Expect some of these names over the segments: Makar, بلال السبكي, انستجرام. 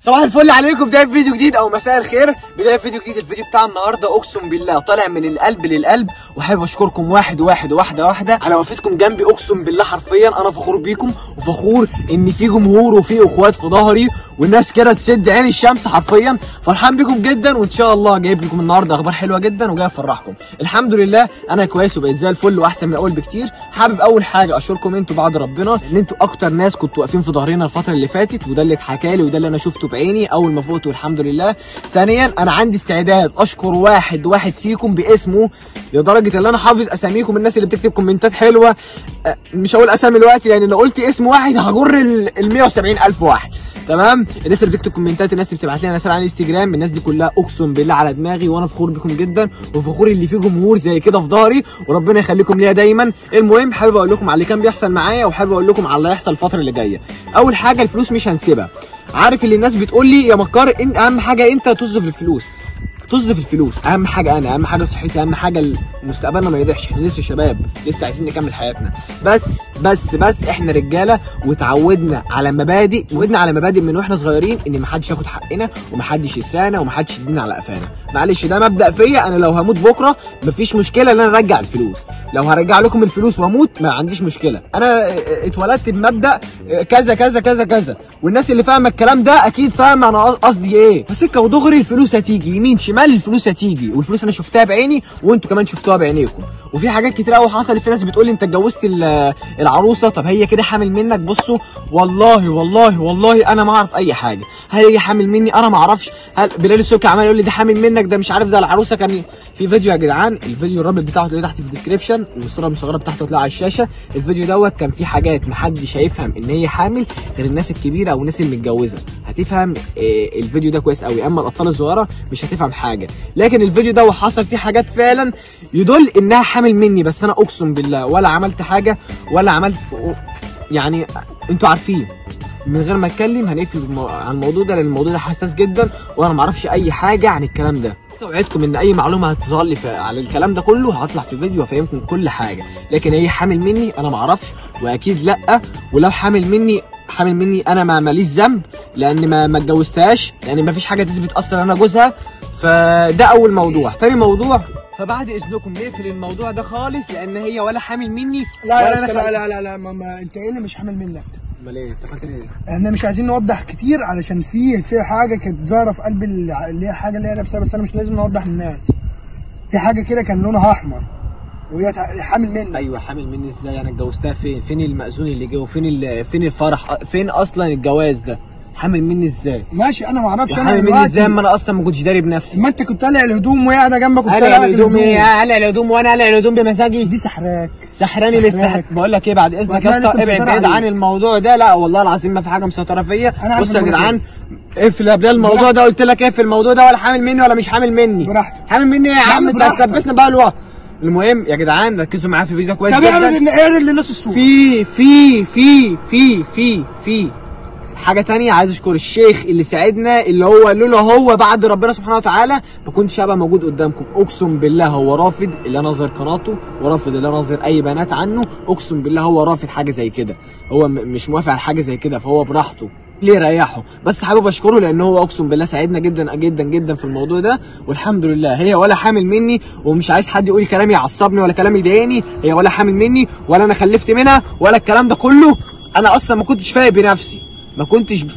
صباح الفل عليكم. بداية فيديو جديد او مساء الخير، بداية فيديو جديد. الفيديو بتاع النهارده اقسم بالله طالع من القلب للقلب، وحابب اشكركم واحده على وقفتكم جنبي. اقسم بالله حرفيا انا فخور بيكم، وفخور ان في جمهور وفي اخوات في ظهري والناس كده تسد عين الشمس حرفيا. فرحان بيكم جدا، وان شاء الله جايب لكم النهارده اخبار حلوه جدا وجاي افرحكم. الحمد لله انا كويس وبقيت زي الفل واحسن من الاول بكتير. حابب اول حاجه اشكركم انتوا بعد ربنا، ان انتوا اكتر ناس كنتوا واقفين في ظهرنا الفتره اللي فاتت، وده اللي اتحكى لي وده اللي انا شفته بعيني اول ما فوت والحمد لله. ثانيا انا عندي استعداد اشكر واحد فيكم باسمه، لدرجه ان انا حافظ اساميكم، الناس اللي بتكتب كومنتات حلوه. مش هقول اسامي دلوقتي، يعني لو قلت اسم واحد هجر ال 170,000 واحد، تمام؟ الناس اللي بتكتب كومنتات، الناس اللي بتبعت لي رسائل على الانستجرام، الناس دي كلها اقسم بالله على دماغي، وانا فخور بكم جدا، وفخور اللي فيه جمهور زي كده في ظهري، وربنا يخليكم ليا دايما. المهم حابب اقول لكم على اللي كان بيحصل معايا، وحابب اقول لكم على اللي هيحصل الفتره اللي جايه. اول حاجه الفلوس مش هنسيبها. عارف اللي الناس بتقول لي يا مكار اهم حاجه انت تصرف الفلوس، اهم حاجه انا، اهم حاجه صحتي، اهم حاجه مستقبلنا ما يضيعش، احنا لسه شباب، لسه عايزين نكمل حياتنا. بس احنا رجاله، وتعودنا على مبادئ، من واحنا صغيرين، ان محدش ياخد حقنا ومحدش يسرقنا ومحدش يدينا على قفانا. معلش ده مبدا فيا انا، لو هموت بكره مفيش مشكله ان انا ارجع الفلوس، لو هرجع لكم الفلوس واموت ما عنديش مشكله. انا اتولدت بمبدا كذا كذا كذا كذا، والناس اللي فاهمه الكلام ده اكيد فاهمه انا قصدي ايه. فسكه ودغري الفلوس هتيجي يمين شمال، الفلوس هتيجي، والفلوس انا شفتها بعيني وانتوا كمان شفتوها بعينيكم. وفي حاجات كتير قوي حصلت، في ناس بتقول لي انت اتجوزت العروسه، طب هي كده حامل منك؟ بصوا والله والله والله انا ما اعرف اي حاجه، هل هي حامل مني انا ما اعرفش. هل بلال السبكي عمال يقول لي ده حامل منك، ده مش عارف، ده العروسه. كان في فيديو يا جدعان، الفيديو الرابط بتاعه هتلاقيه تحت في الديسكربشن، والصوره المصغره بتاعته هتلاقيها على الشاشه. الفيديو دوت كان فيه حاجات محدش هيفهم ان هي حامل غير الناس الكبيره او الناس المتجوزه، هتفهم الفيديو ده كويس قوي، اما الاطفال الصغيره مش هتفهم حاجه. لكن الفيديو ده حصل فيه حاجات فعلا يدل انها حامل مني، بس انا اقسم بالله ولا عملت حاجه ولا عملت، يعني انتوا عارفين. من غير ما اتكلم هنقفل عن الموضوع ده، لان الموضوع ده حساس جدا، وانا ما اعرفش اي حاجه عن الكلام ده. بس اوعدكم ان اي معلومه هتظهر لي على الكلام ده كله هطلع في فيديو وافهمكم كل حاجه. لكن هي حامل مني انا ما اعرفش، واكيد لا، ولو حامل مني انا ما ماليش ذنب، لان ما اتجوزتهاش، لان ما فيش حاجه تثبت اصلا انا جوزها. فده اول موضوع. تاني موضوع، فبعد اذنكم نقفل الموضوع ده خالص، لان هي ولا حامل مني ولا لا ماما، انت ايه اللي مش حامل منك؟ امال ايه؟ انت فاكر ايه؟ احنا مش عايزين نوضح كتير، علشان في حاجه كانت ظاهره في قلب اللي هي حاجه اللي هي لابسها، بس انا مش لازم نوضح للناس. في حاجه كده كان لونها احمر وهي حامل مني. ايوه حامل مني ازاي؟ انا اتجوزتها فين؟ فين المأذون اللي جه؟ وفين الفرح؟ فين اصلا الجواز ده؟ حامل مني ازاي؟ ماشي انا ما اعرفش، انا حامل مني ازاي اما انا اصلا ما كنتش داري بنفسي؟ ما انت كنت قالع الهدوم وهي قاعده جنبك، كنت قالع الهدوم. ايه قالع الهدوم وانا قالع الهدوم بمزاجي؟ دي سحراك، سحراني للسحر. بقول لك ايه، بعد اذنك يا اسطى ابعد عن الموضوع ده. لا والله العظيم ما في حاجه مسيطره فيا. بص يا جدعان اقفل قبل الموضوع ده، قلت لك اقفل الموضوع ده، ولا حامل مني ولا مش حامل مني. براحتك. حامل مني ايه يا عم؟ انت هتكبسنا بقى الوقت. المهم يا جدعان ركزوا معايا في الفيديو ده كويس جدا. طب اعرض للناس الصوره. في في في في في في حاجه تانية، عايز اشكر الشيخ اللي ساعدنا، اللي هو لولا هو بعد ربنا سبحانه وتعالى ما كنتش هبقى موجود قدامكم. اقسم بالله هو رافض اللي انا اظهر قناته، ورافض اللي انا اظهر اي بنات عنه. اقسم بالله هو رافض حاجه زي كده، هو مش موافق على حاجه زي كده، فهو براحته ليه ريحه. بس حابب اشكره، لان هو اقسم بالله ساعدنا جدا جدا جدا في الموضوع ده، والحمد لله هي ولا حامل مني، ومش عايز حد يقول كلام يعصبني ولا كلام يضايقني. هي ولا حامل مني ولا انا خلفت منها ولا الكلام ده كله. انا اصلا ما كنتش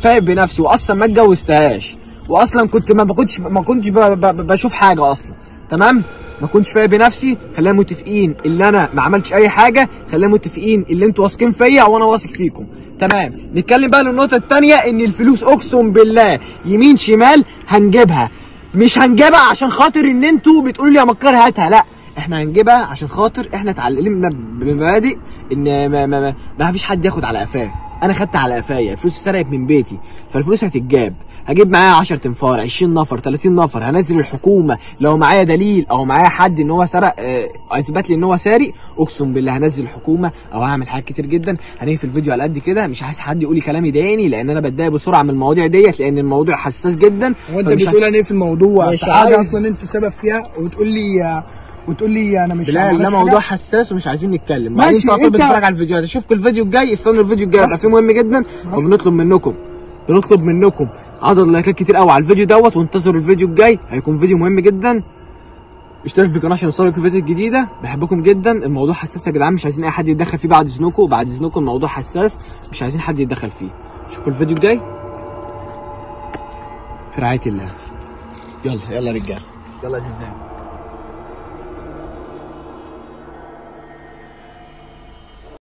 فايق بنفسي، واصلا ما اتجوزتهاش، واصلا كنت ما كنتش بشوف حاجه اصلا، تمام؟ ما كنتش فايق بنفسي. خلينا متفقين اللي انا ما عملتش اي حاجه، خلينا متفقين اللي انتوا واثقين فيا وانا واثق فيكم، تمام؟ نتكلم بقى للنقطه الثانيه، ان الفلوس اقسم بالله يمين شمال هنجيبها. مش هنجيبها عشان خاطر ان انتوا بتقولوا لي يا مكار هاتها، لا، احنا هنجيبها عشان خاطر احنا اتعلمنا بمبادئ ان ما فيش حد ياخد على قفاه. انا خدت على قفايا، الفلوس اتسرقت من بيتي، فالفلوس هتتجاب. هجيب معايا 10 انفار، 20 نفر، 30 نفر، هنزل الحكومه لو معايا دليل او معايا حد ان هو سرق، اثبت لي ان هو سارق. اقسم بالله هنزل الحكومه او هعمل حاجات كتير جدا. هنقفل الفيديو على قد كده، مش عايز حد يقول لي كلام يضايقني، لان انا بتضايق بسرعه من المواضيع ديت، لان الموضوع حساس جدا. هو انت بتقول هنقفل الموضوع حاجه اصلا انت سبب فيها، وتقول لي انا مش عارف. لا موضوع حساس ومش عايزين نتكلم. ماشي انت بتتفرج على الفيديوهات، اشوفكم الفيديو الجاي، استنوا الفيديو الجاي هيبقى فيه مهم جدا. فبنطلب منكم عدد لايكات كتير قوي على الفيديو دوت، وانتظروا الفيديو الجاي هيكون فيديو مهم جدا. اشتركوا في القناه عشان يوصلك الفيديوهات الجديده. بحبكم جدا. الموضوع حساس يا جدعان، مش عايزين اي حد يتدخل فيه بعد اذنكم، بعد اذنكم الموضوع حساس مش عايزين حد يتدخل فيه. اشوفكم الفيديو الجاي في رعايه الله. يلا يلا رجال، يلا يا جدعان.